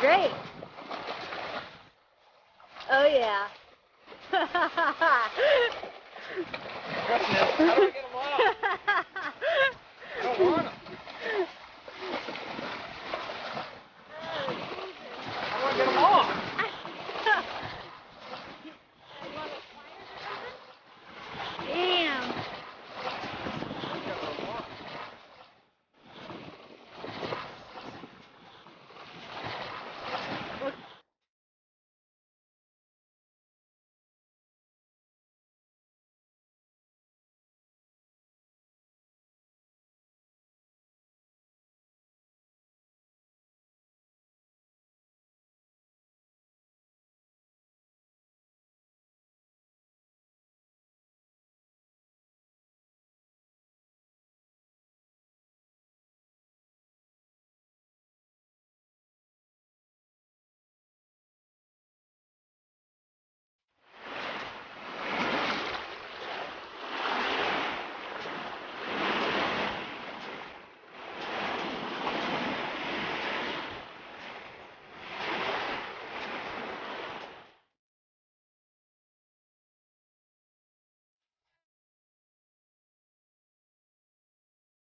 Great. Oh, yeah. How do I get them off?